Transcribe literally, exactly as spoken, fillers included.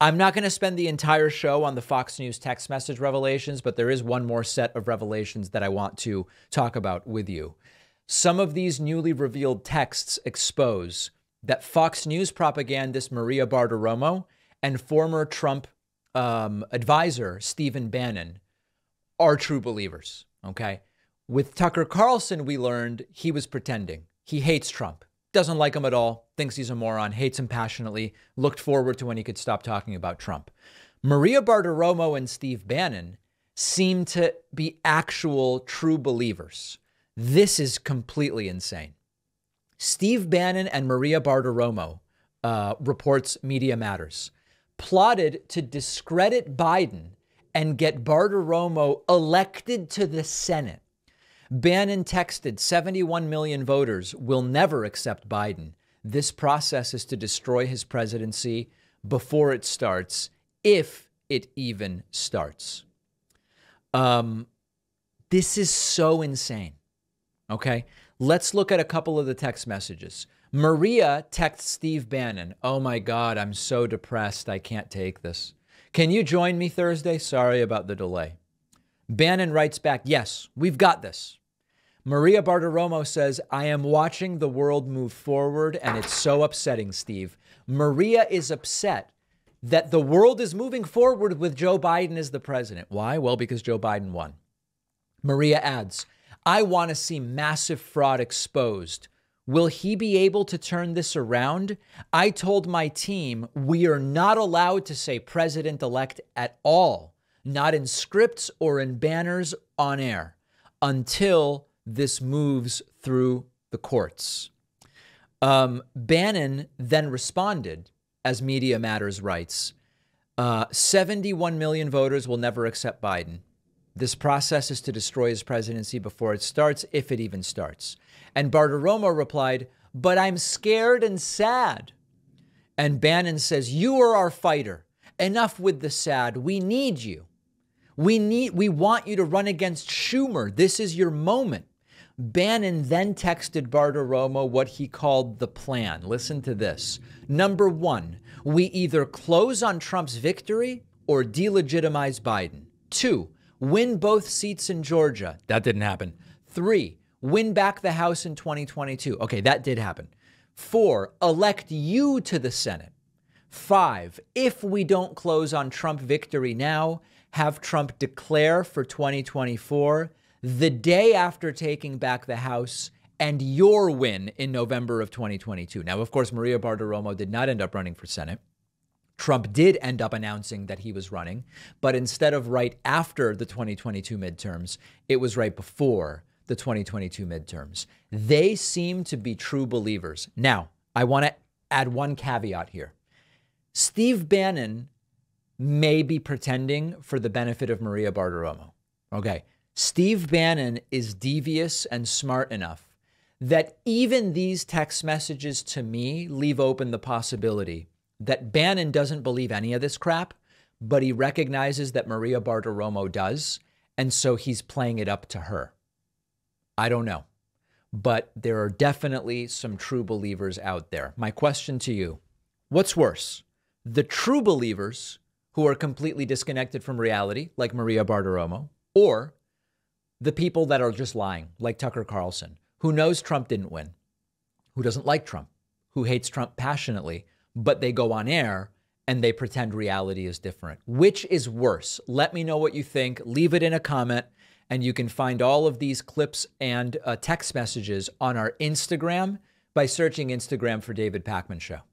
I'm not going to spend the entire show on the Fox News text message revelations, but there is one more set of revelations that I want to talk about with you. Some of these newly revealed texts expose that Fox News propagandist Maria Bartiromo and former Trump um, advisor Stephen Bannon are true believers, okay? With Tucker Carlson, we learned he was pretending. He hates Trump, doesn't like him at all, thinks he's a moron, hates him passionately, looked forward to when he could stop talking about Trump. Maria Bartiromo and Steve Bannon seem to be actual true believers. This is completely insane. Steve Bannon and Maria Bartiromo, uh, reports Media Matters, plotted to discredit Biden and get Bartiromo elected to the Senate. Bannon texted seventy-one million voters will never accept Biden. This process is to destroy his presidency before it starts, if it even starts. Um, this is so insane. Okay, let's look at a couple of the text messages. Maria texts Steve Bannon. Oh my God, I'm so depressed. I can't take this. Can you join me Thursday? Sorry about the delay. Bannon writes back, yes, we've got this. Maria Bartiromo says, I am watching the world move forward and it's so upsetting, Steve. Maria is upset that the world is moving forward with Joe Biden as the president. Why? Well, because Joe Biden won. Maria adds, I want to see massive fraud exposed. Will he be able to turn this around? I told my team we are not allowed to say president-elect at all, not in scripts or in banners on air, until this moves through the courts. Um, Bannon then responded, as Media Matters writes, uh, seventy-one million voters will never accept Biden. This process is to destroy his presidency before it starts, if it even starts. And Bartiromo replied, but I'm scared and sad. And Bannon says, you are our fighter. Enough with the sad. We need you. We need, we want you to run against Schumer. This is your moment. Bannon then texted Bartiromo what he called the plan. Listen to this. Number one, we either close on Trump's victory or delegitimize Biden. Two, win both seats in Georgia. That didn't happen. Three, win back the House in twenty twenty-two. Okay, that did happen. Four, elect you to the Senate. Five, if we don't close on Trump victory now, have Trump declare for twenty twenty-four, the day after taking back the House and your win in November of twenty twenty-two. Now, of course, Maria Bartiromo did not end up running for Senate. Trump did end up announcing that he was running, but instead of right after the twenty twenty-two midterms, it was right before the twenty twenty-two midterms. They seem to be true believers. Now, I want to add one caveat here. Steve Bannon may be pretending for the benefit of Maria Bartiromo. Okay, Steve Bannon is devious and smart enough that even these text messages to me leave open the possibility that Bannon doesn't believe any of this crap, but he recognizes that Maria Bartiromo does, and so he's playing it up to her. I don't know, but there are definitely some true believers out there. My question to you, what's worse? The true believers who are completely disconnected from reality, like Maria Bartiromo, or the people that are just lying, like Tucker Carlson, who knows Trump didn't win, who doesn't like Trump, who hates Trump passionately, but they go on air and they pretend reality is different. Which is worse? Let me know what you think. Leave it in a comment, and you can find all of these clips and uh, text messages on our Instagram by searching Instagram for David Pakman Show.